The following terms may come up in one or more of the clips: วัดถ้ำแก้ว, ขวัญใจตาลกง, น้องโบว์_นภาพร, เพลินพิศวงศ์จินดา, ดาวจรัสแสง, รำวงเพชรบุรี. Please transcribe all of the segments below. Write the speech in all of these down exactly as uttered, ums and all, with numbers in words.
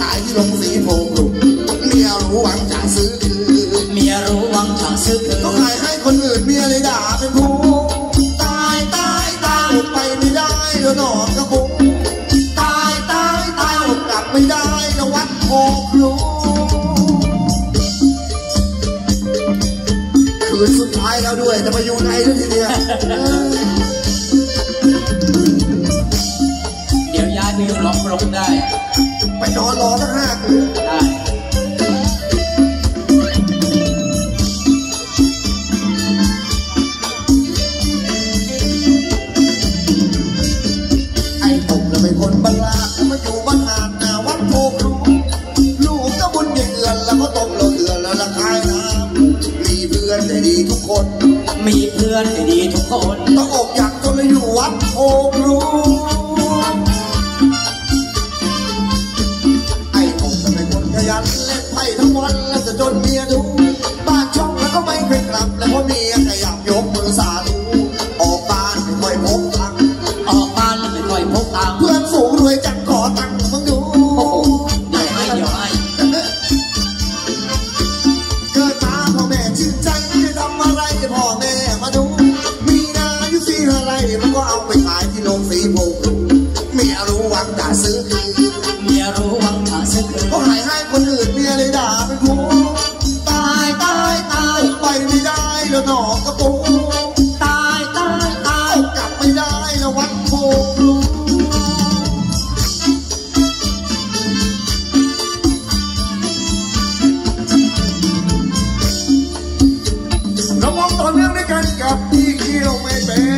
ขายที่โรงสีโพกลุ่มเมียรู้หวังจะซื้อคืนเมียรู้หวังจะซื้อคืนก็ขายให้คนอื่นเมียเลยด่าเป็นผู้ตายตายตายหลุดไปไม่ได้เดี๋ยวหนอนกระปุกตายตายตายหลุดกลับไม่ได้เดี๋ยววัดโพกลุ่มคืนสุดท้ายแล้วด้วยจะไปอยู่ไหนด้วยทีเดียวเดี๋ยวย้ายไปอยู่ล็อกลงได้ไปนอนรอสักห้าคืนได้ไอ้ตกแล้วเป็นคนบ้านลาแล้วมาอยู่บ้านหาดหน้าวัดโพครูลูกก็บุญอย่างเดือนแล้วก็ตกเราเดือนแล้วละคายน้ำมีเพื่อนให้ดีทุกคนมีเพื่อนให้ดีทุกคนต้องอกอยากจนเลยอยู่วัดโพครูจนเมียดูบ้านช่องแล้วก็ไม่เคยกลับแล้วเพราะเมียขยับยกมือสาธุออกบ้านไม่ค่อยพบตังออกบ้านไม่ค่อยพบตังเพื่อนฝูงรวยจัดขอตังมึงดูโอ้โหเดี๋ยวให้เดี๋ยวให้เกิดมาพ่อแม่ชื่นใจไม่ทำอะไรพ่อแม่มาดูมีนาอยู่สี่อะไรมันก็เอาไปขายที่โรงสีโพกเมียรู้หวังจะซื้อคืนเมียรู้หวังจะซื้อคืนก็ขายให้คนอื่นเมียเลยด่าเป็นผู้หนอกระปุกตายตายตายกลับไม่ได้แล้ววัดโพกลุ่มเรามองต่อเนื่องด้วยกันกับที่เกี่ยวไม่เป็น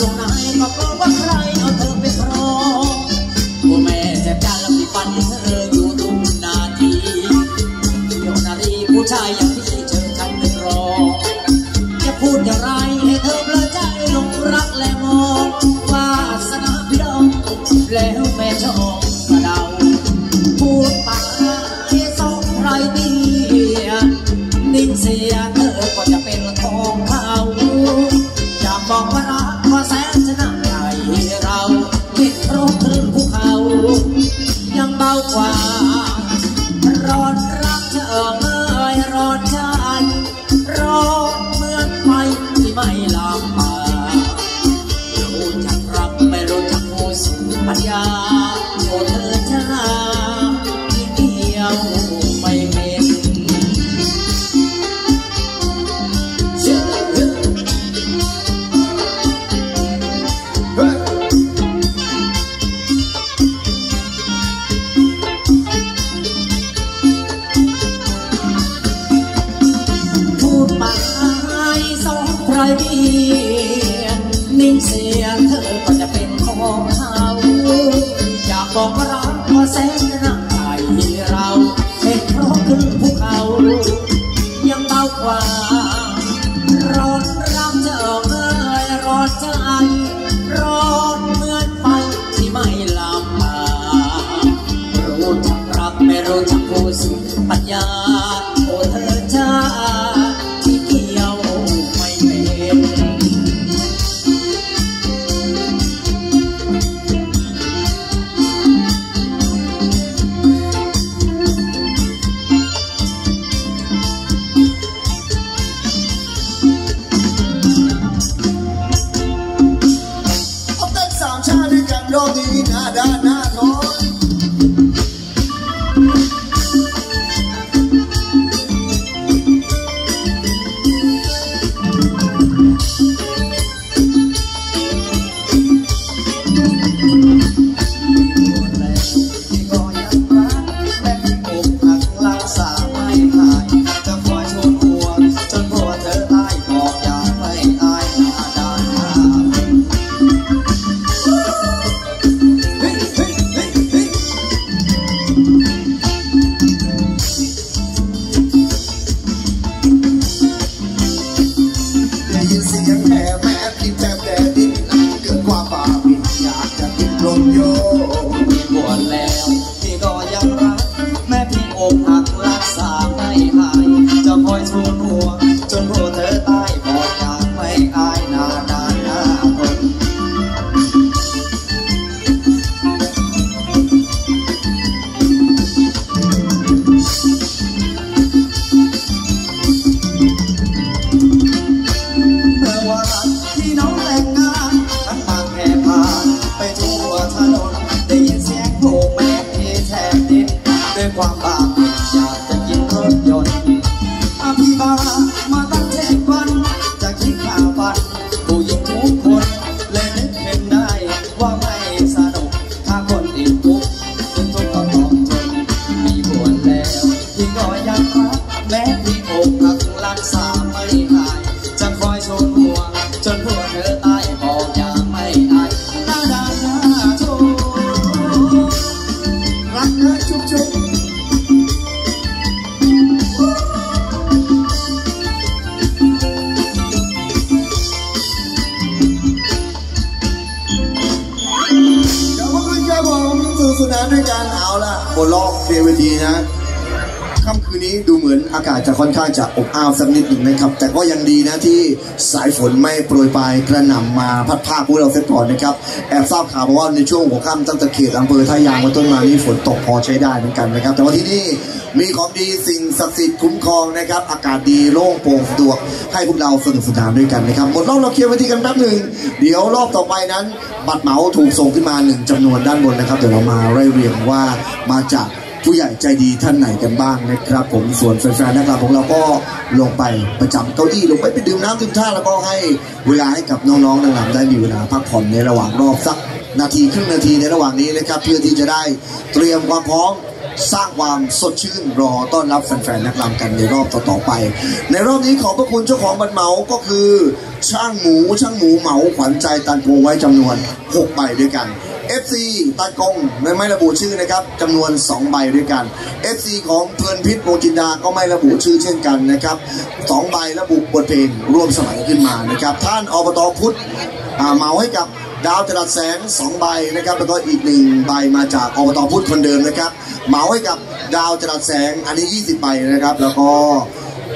ส่งนายก็กลัวว่าใครเอาเธอไปครองพ่อแม่เจ็บใจลำบากฟันเธออยู่ทุกนาทีเดี๋ยวนาทีผู้ชายอย่างที่เธอทำไม่รอจะพูดอย่างไรให้เธอเปลือยใจลงรักและมองวาสนาพี่ดองแล้วแม่ชอบกระเดาพูดปากแค่สองใครดีนิ่งเสียเธอก็จะเป็นของเขาอย่าบอกว่ารักว่าแสนจะน่าใหญ่เราคิดร้องถึงภูเขายังเบากว่าร้อนรักเธอเมื่อยร้อนใจร้อนเหมือนไฟที่ไม่ลามมารู้จักรักไม่รู้จักผู้สูญปัญญาโอ้เธอจ้าที่เดียวไม่เป็นนิ่งเสียเธอก็จะเป็นของเขาอยากบอกว่ารักว่าแสนจะน่าใครเราเห็นเพราะขึ้นภูเขายังเบากว่าร้อนรักเธอเมื่อยร้อนใจร้อนเหมือนไฟที่ไม่ลามมารู้จักรักไม่รู้จักผู้สูญปัญญาโอ้เธอจ้า ด้วยความบาปอยากจะกินรถยนต์อภิบาลมาตั้งแต่วันจะคิดข่าวฝันผู้หญิงทุกคนเลยนึกเป็นได้ว่าไม่สนุกถ้าคนติดทุกข์จนทุกข์ก็ต้องทนมีบวชแล้วที่ก็ยังรักแม้ที่อกหักรักษาไม่หายจะคอยชนหัวจนหัวเธอตายบอกอย่าไม่อายหน้าด่านหน้าโชว์รักเธอชุบชุบสุนันด้วยการเอาละบนรอบเวทีนะค่ำคืนนี้ดูเหมือนอากาศจะค่อนข้างจะอบอ้าวสักนิดหนึ่งนะครับแต่ก็ยังดีนะที่สายฝนไม่โปรยปลายกระหน่ำมาพัดผ้าพวกเราเสียก่อนนะครับแอบทราบข่าวมาว่าในช่วงหัวค่ำตั้งแต่เขตอำเภอท่ายางมาต้นมานี่ฝนตกพอใช้ได้เหมือนกันนะครับแต่ว่าที่นี่มีของดีสิ่งศักดิ์สิทธิ์คุ้มครองนะครับอากาศดีโล่งโปร่งสะดวกให้พวกเราสนุกสนานด้วยกันนะครับหมดรอบเราเคลียร์เวทีกันแป๊บหนึ่งเดี๋ยวรอบต่อไปนั้นบัตรเหมาถูกส่งขึ้นมาหนึ่งจำนวนด้านบนนะครับเดี๋ยวเรามาไล่เรียงว่ามาจากผู้ใหญ่ใจดีท่านไหนกันบ้างนะครับผมส่วนแฟนๆนะครับของเราก็ลงไปประจำเก้าอี้ลงไปไปดื่มน้ำดื่มท่าแล้วก็ให้เวลาให้กับน้องๆนางรำได้มีเวลาพักผ่อนในระหว่างรอบสักนาทีครึ่งนาทีในระหว่างนี้นะครับเพื่อที่จะได้เตรียมความพร้อมสร้างความสดชื่นรอต้อนรับแฟนๆนักรำกันในรอบต่อๆไปในรอบนี้ขอบพระคุณเจ้าของบัตรเหมาก็คือช่างหมูช่างหมูเหมาขวัญใจตันพงไว้จำนวนหกใบด้วยกัน เอฟ ซี ตันกงไม่ระบุชื่อนะครับจำนวนสองใบด้วยกัน เอฟ ซี ของเพลินพิษโมจินดาก็ไม่ระบุชื่อเช่นกันนะครับสองใบระบุบทเพลงร่วมสมัยขึ้นมานะครับท่านอบต.พุทธเหมาให้กับดาวจรัสแสงสองใบนะครับแล้วก็อีกหนึ่งใบมาจากอบต.พุทธคนเดิมนะครับเหมาให้กับดาวจรัสแสงอันนี้ยี่สิบใบนะครับแล้วก็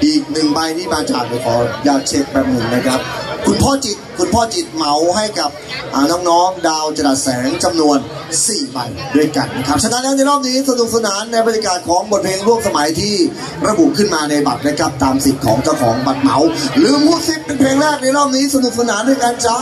อีกหนึ่งใบนี้มาจากขออยากเช็คแป๊บหนึ่งนะครับคุณพ่อจิตคุณพ่อจิตเหมาให้กับน้องๆดาวจรัสแสงจำนวนสี่ใบด้วยกันนะครับฉะนั้นแล้วในรอบนี้สนุกสนานในบรรยากาศของบทเพลงร่วมสมัยที่ระบุขึ้นมาในบัตรนะครับตามสิทธิ์ของเจ้าของบัตรเหมาหรือมูสิปเป็นเพลงแรกในรอบนี้สนุกสนานด้วยกันจ้า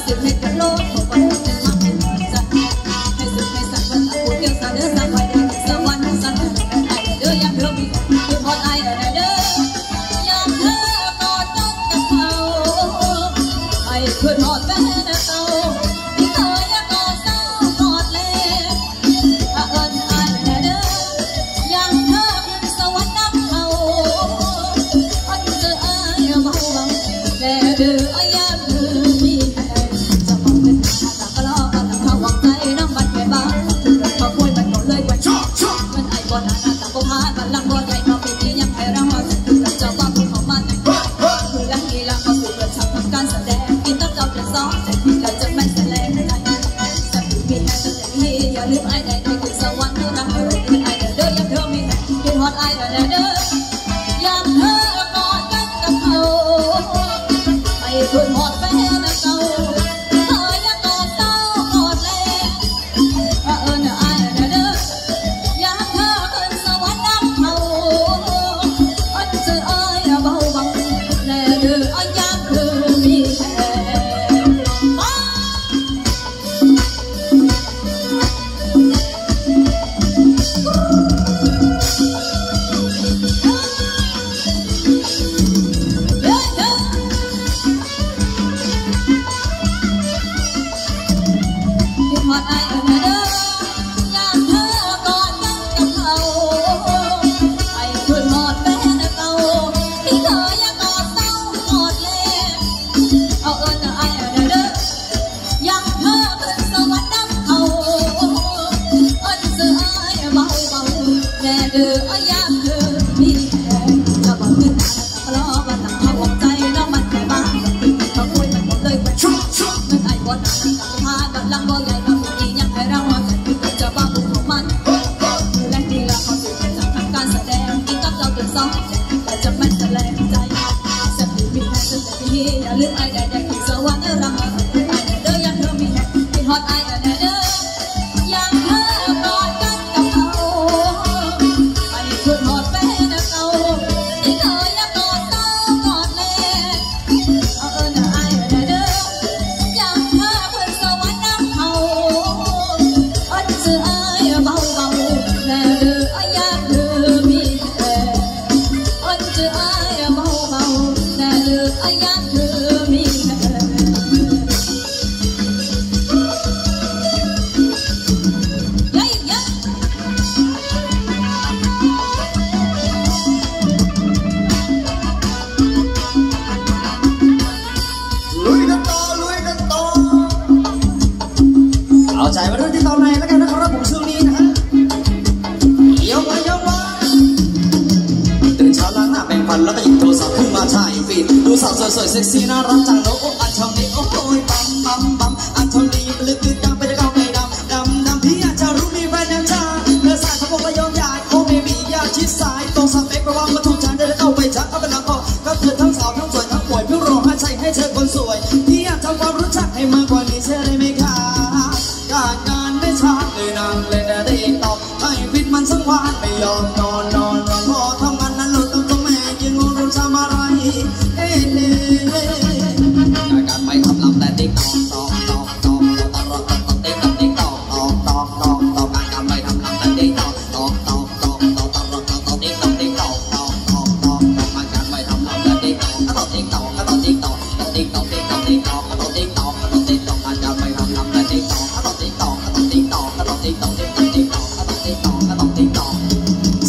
เส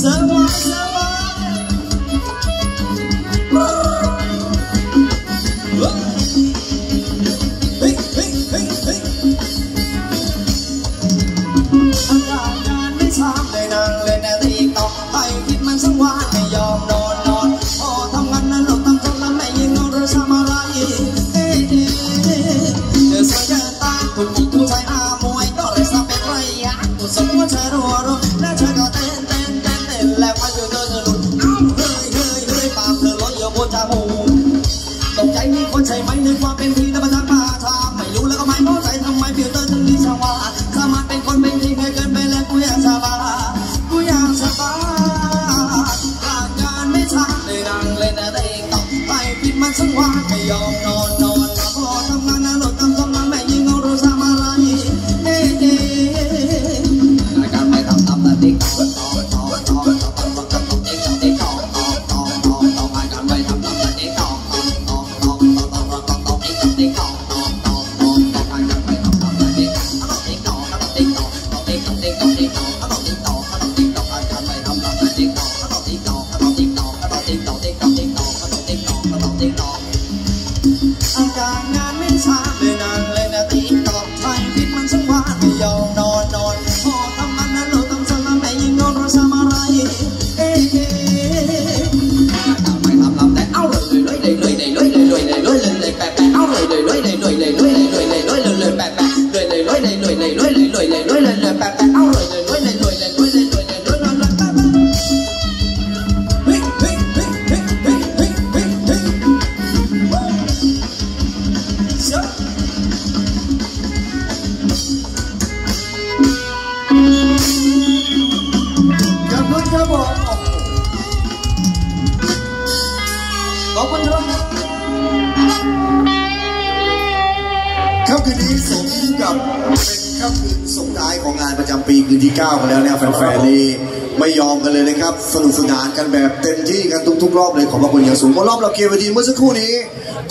ริม เกียรติเมื่อสักครู่นี้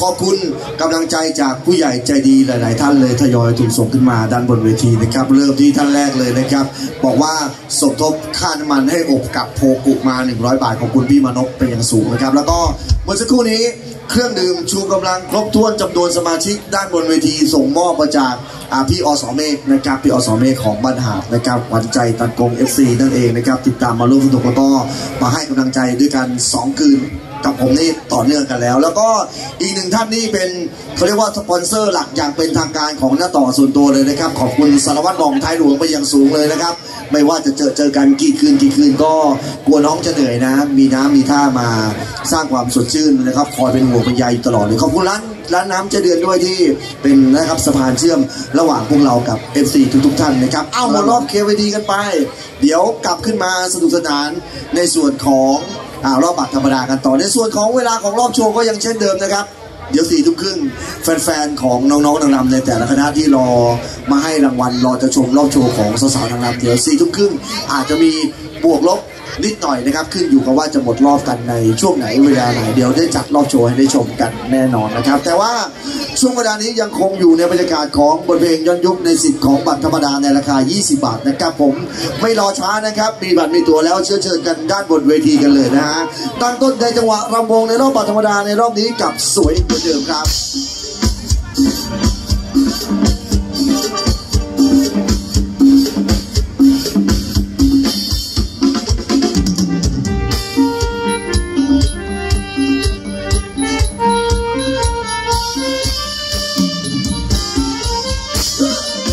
ขอบคุณกำลังใจจากผู้ใหญ่ใจดีหลายๆท่านเลยทยอยถูกส่งขึ้นมาด้านบนเวทีนะครับเริ่มที่ท่านแรกเลยนะครับบอกว่าสมทบค่าน้ำมันให้อบกับโพกุมาหนึ่งร้อยบาทของคุณพี่มานพเป็นอย่างสูงนะครับแล้วก็เมื่อสักครู่นี้เครื่องดื่มชูกำลังครบถ้วนจำนวนสมาชิกด้านบนเวทีส่งมอบมาจากพี่อส.เมฆนะครับพี่อส.เมฆของบ้านหาดนะครับหวานใจตันกง เอฟ ซี นั่นเองนะครับติดตามมาร่วมสนุกแล้วก็มาให้กำลังใจด้วยกันสองคืนกับผมนี่ต่อเนื่องกันแล้วแล้วก็อีกหนึ่งท่านนี่เป็นเขาเรียกว่าสปอนเซอร์หลักอย่างเป็นทางการของหน้าต่อส่วนตัวเลยนะครับขอบคุณสารวัตรรองท้ายหลวงไปอย่างสูงเลยนะครับไม่ว่าจะเจอเจอกันกี่คืนกี่คืนก็กลัวน้องจะเหนื่อยนะมีน้ำมีท่ามาสร้างความสดชื่นนะครับคอยเป็นหัวเป็นใยตลอดเลยขอบคุณร้านร้านน้ำเจเดือนด้วยที่เป็นนะครับสะพานเชื่อมระหว่างพวกเรากับ เอฟ ซี ทุกๆท่านนะครับเอามารอบเควีดีกันไปเดี๋ยวกลับขึ้นมาสนุกสนานในส่วนของรอบบัตรธรรมดากันต่อในส่วนของเวลาของรอบโชว์ก็ยังเช่นเดิมนะครับเดี๋ยวสี่ทุ่มครึ่งแฟนๆของน้องๆนางรำในแต่ละคณะที่รอมาให้รางวัลรอจะชมรอบโชว์ของสาวๆนางรำเดี๋ยวสี่ทุ่มครึ่งอาจจะมีบวกลบนิดหน่อยนะครับขึ้นอยู่กับว่าจะหมดรอบกันในช่วงไหนเวลาไหนเดี๋ยวได้จัดรอบโชว์ให้ได้ชมกันแน่นอนนะครับแต่ว่าช่วงเวลานี้ยังคงอยู่ในบรรยากาศของบทเพลงย้อนยุคในสิทธิ์ของบัตรธรรมดาในราคายี่สิบบาทนะครับผมไม่รอช้านะครับมีบัตรมีตั๋วแล้วเชิญเชิญกันด้านบนเวทีกันเลยนะฮะตั้งต้นในจังหวะรำวงในรอบบัตรธรรมดาในรอบนี้กับสวยเหมือนเดิมครับ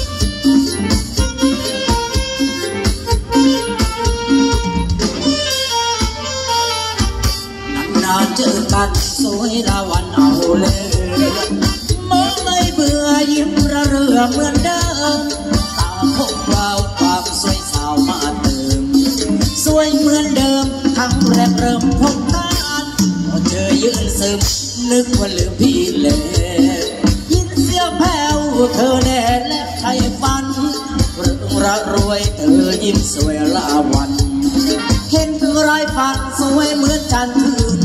สวยละวันเอาเลยมองไม่เบื่อยิ้มระเรือเหมือนเดิมตาพวกเราความสวยสาวมาเติมสวยเหมือนเดิมทั้งแรกเริ่มพบตาพอเธอยืนซึมนึกว่าลืมพี่เลยยินเสียงแผ่วเธอแน่และใครฟันเรื่องระรวยเธอยิ้มสวยละวันเห็นเธอรายฝันสวยเหมือนจันทร์คืน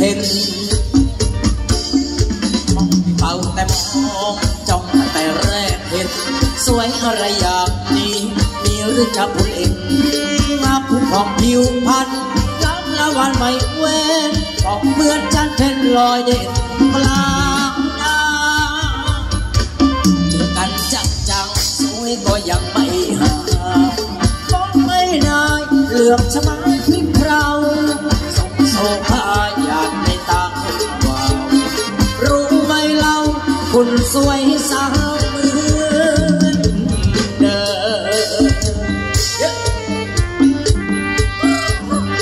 เห็นมองเฝ้าแต่มองจ้องแต่แรกเห็นสวยอะไรอย่างนี้มีหรือจะพูดเองมาพูดของผิวพรรณล้ำละวันไม่เว้นของเหมือนจันทร์เพ็ญลอยเด่นกลางน้ำเจอกันจังจังสวยก็ยังไม่หาฟ้องไม่ได้เหลือมชะมัดพิมพ์เราส่งโซ่ผ้าหยาดในตาให้วาวรู้ไหมเราคุณสวยสาวเหมือนเดิ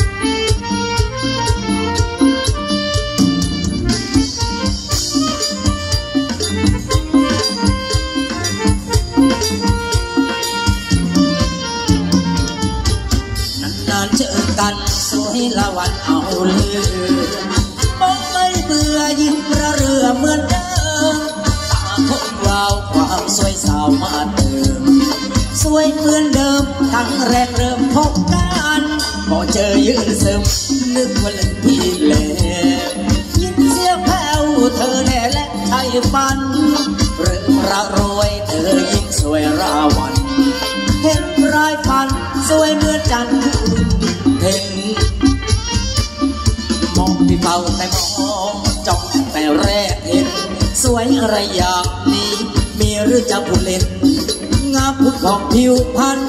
มสวยละวันเอาเลยมองไม่เบื่อยิ้มระเรือเหมือนเดิมตาคงวาวความสวยสาวมาเติมสวยเหมือนเดิมทั้งแรกเริ่มพบกันพอเจอยืนซึมนึกว่าลืมพี่เลยยิ้มเสียแผ่วเธอแน่และใช่ ฝันเริ่มระรวยเธอยิ่งสวยราวันเห็นรายพันสวยเมื่อจันทร์เห็นมองที่เฝ้าแต่มองจ้องแต่แรกเห็นสวยอะไรอย่างนี้มีหรือจะผู้เล่นงามผุดผ่องผิวพรรณ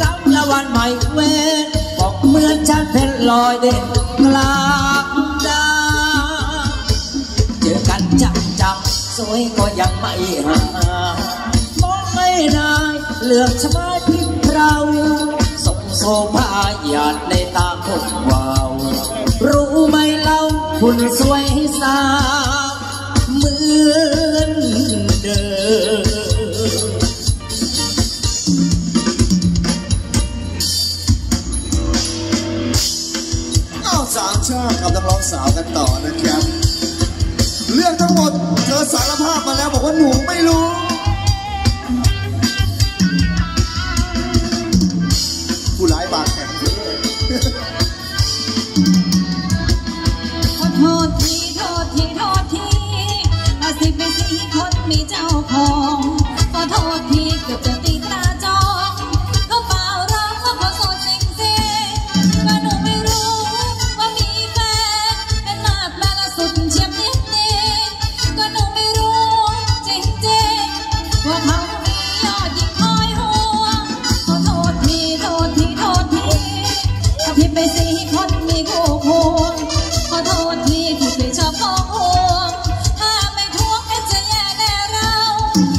ล้ำละวันไม่เว้นบอกเหมือนฉันเพชรลอยเด่นกลางดาเจอกันจับจับสวยก็ยังไม่หามองไม่ได้เหลือกชะมัดพิมพ์เราส่งโซภาหยาดในตาคนวาวรู้ไหมเล่าคุณสวยสาเหมือนเดิมสามชาติกับนักร้องสาวกันต่อนะครับเรื่องทั้งหมดเธอสารภาพมาแล้วบอกว่าหนูไม่รู้ผู้ร้ายบาดแผลขอโทษทีโทษทีโทษทีอาสิไปสีคนมีเจ้าของขอโทษทีเกือบจะตีตาจองก็เปล่าเราเขาขอโทษจริงจริงว่าหนูไม่รู้ไปสิคนมีคู่ควงขอโทษที่ที่เคยชอบโกหกถ้าไม่ทวงก็จะแย่แน่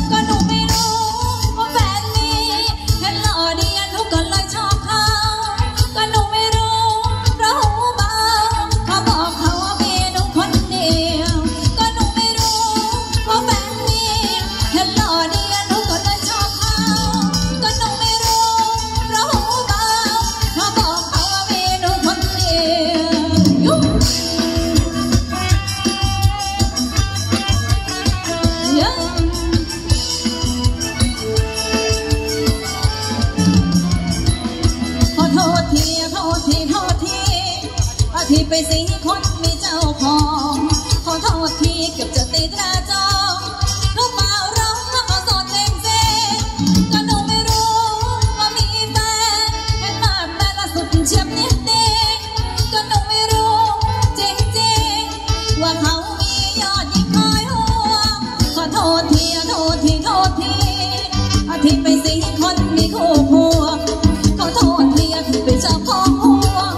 เราก็หนูไม่รู้ว่าแฟนนี้แค่หล่อเดียนหนูก็เลยชอบเขาก็หนูไม่รู้เพราะหูเบาเขาบอกเขาว่ามีหนูคนเดียวก็หนูไม่รู้ว่าแฟนนี้แค่หล่อเดียนหนูก็เลยชอบเขาก็หนูไม่รู้เพราะหูเบาเขาบอกที่ไปสิคนมีเจ้าของขอโทษทีเกือบจะตีตราจองรู้เปล่าเราก็ขอโทษเองสิก็หนูไม่รู้ว่ามีแฟนแค่ตาแฟนล่าสุดเฉียบนิดนิดก็หนูไม่รู้จริงจริงว่าเขามียอดยิ่งคอยห่วงขอโทษทีโทษทีโทษทีที่ไปสิคนมีคู่ควงขอโทษทีที่ไปเจ้าของห่วง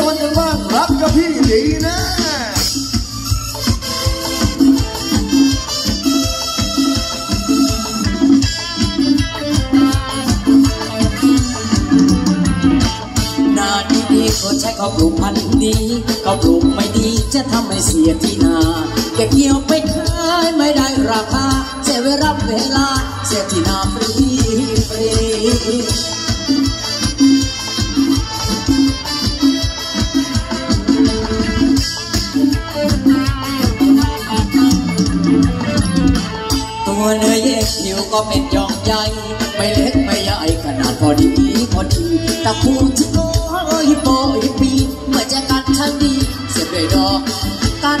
ส่วนหนึ่งบ้างรับกับพี่ดีนะนานดีก็ใช้เขาปลูกพันธุ์ดีเขาปลูกไม่ดีจะทำให้เสียที่นาเก็บเกี่ยวไปขายไม่ได้ราคาเสียเวลาเวลาเสียที่นาฟรีฟรีเนื้อเย็บผิวก็เป็นยองใหญ่ไม่เล็กไม่ใหญ่ขนาดพอดีพอดีตะพูชิโก้ฮิปโปฮิปปี้เมื่อจะกันฉันดีเสียบด้วยดอกกัน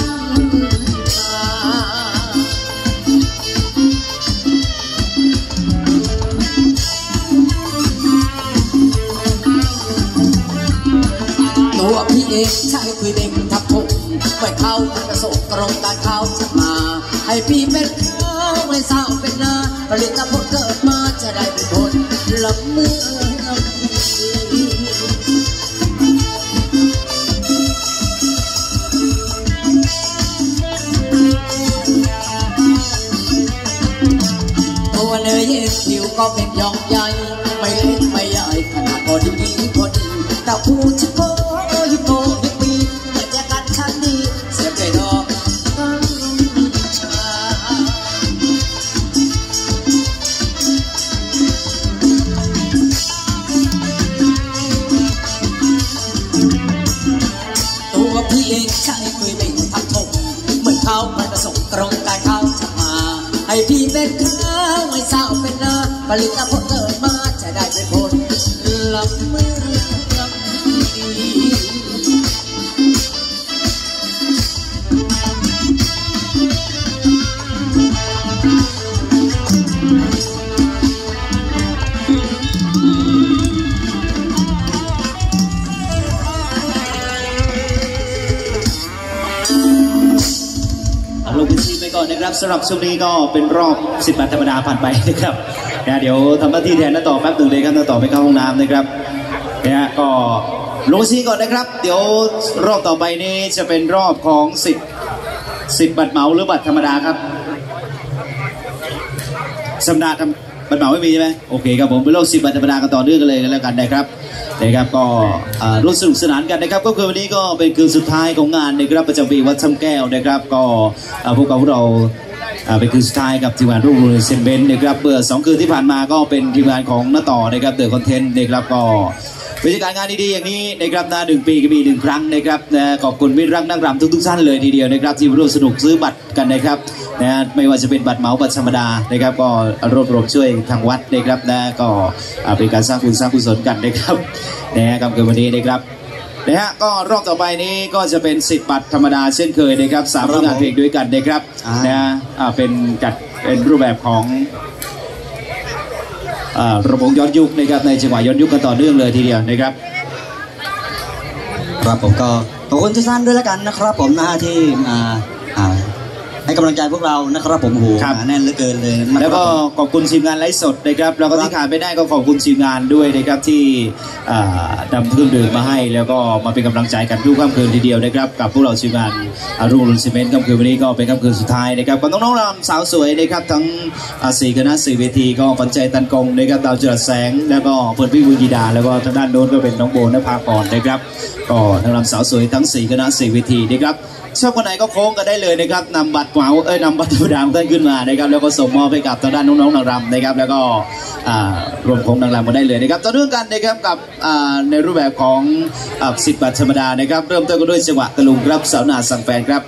ตัวพี่เองใช่คือเด็กทับผมไม่เข้าจะส่งตรงตาเขาฉันมาให้พี่เป็นไม่เศร้าเป็นนาผลิตผลเกิดมาจะได้เป็นคนละเมืองตัวเนื้อเย็นผิวก็เป็นยองใหญ่ไม่เล็ก พี่เป็นข้าวไม่เศร้าเป็นนาผลิตผลเกิดมาจะได้เป็นผลลำมือลำดีนะครับสำหรับช่วงนี้ก็เป็นรอบสิบบาทธรรมดาผ่านไปนะครับนะเดี๋ยวทำหน้าที่แทนน้าต่อแป๊บหนึ่งเลยครับน้าต่อไปเข้าห้องน้ำนะครับนะก็ลงซีก่อนนะครับเดี๋ยวรอบต่อไปนี้จะเป็นรอบของสิบสิบบัตรเหมาหรือบัตรธรรมดาครับสัปดาห์บัตรเหมาไม่มีใช่ไหมโอเคครับผมเป็นรอบสิบบัตรธรรมดากันต่อเนื่องกันเลยกันแล้วกันนะครับนะครับก็ร่วมสนุกสนานกันนะครับก็คือวันนี้ก็เป็นคืนสุดท้ายของงานนะครับประจำปีวัดช่ำแก้วนะครับก็พวกเราเป็นคืนสุดท้ายกับทีมงานรุ่งเรืองเซนเบนนะครับเมื่อสองคืนที่ผ่านมาก็เป็นทีมงานของน้าต่อนะครับเดอะคอนเทนต์นะครับก็บรรยากาศงานดีๆอย่างนี้นะครับนะหนึ่งปีก็มีหนึ่งครั้งนะครับนะขอบคุณมิตรรักนักรำทุกๆท่านเลยทีเดียวนะครับที่ร่วมสนุกซื้อบัตรกันนะครับนะไม่ว่าจะเป็นบัตรเหมาบัตรธรรมดานะครับก็รวบรวมช่วยทางวัดนะครับนะก็เป็นการสร้างบุญสร้างกุศลกันนะครับนะกับเกิดวันนี้นะครับนะฮะก็รอบต่อไปนี้ก็จะเป็นสิบบัตรธรรมดาเช่นเคยนะครับสามงานเพลงด้วยกันนะครับนะเป็นจัดเป็นรูปแบบของระบบย้อนยุคนะครับในจังหวะย้อนยุคกันต่อเนื่องเลยทีเดียวนะครับครับผมก็ขอบคุณทุกท่านด้วยแล้วกันนะครับผมนะฮะที่ให้กำลังใจพวกเรานะครับผมโหแน่นเหลือเกินเลยแล้วก็ขอบคุณทีมงานไลฟ์สดนะครับแล้วก็ที่ขาดไม่ได้ก็ขอบคุณทีมงานด้วยนะครับที่นำเครื่องดื่มมาให้แล้วก็มาเป็นกำลังใจกันทุกค่ำคืนทีเดียวนะครับกับพวกเราทีมงานรุ่งเรืองซีเมนต์ค่ำคืนวันนี้ก็เป็นค่ำคืนสุดท้ายนะครับกับน้องๆรำสาวสวยนะครับทั้งสี่คณะสี่เวทีก็ปัญชัยตันกงนะครับดาวจรัสแสงแล้วก็เปิดพี่บุญกีดาแล้วก็ทางด้านโน้นก็เป็นน้องโบนภากรนะครับก็ทั้งรำสาวสวยทั้งสี่คณะสี่เวทีนะครับชอบคนไหนก็โค้งกันได้เลยนะครับนำบัตรเหมาเอ้ยนำบัตรธรรมดาท่านขึ้นมานะครับแล้วก็ส่งมอบไปกับทางด้านน้องๆนางรำนะครับแล้วก็รวมโค้งนางรำมาได้เลยนะครับต่อเนื่องกันนะครับกับในรูปแบบของสิบบัตรธรรมดานะครับเริ่มต้นกันด้วยจังหวะตะลุงครับสาวนาสั่งแฟนครับ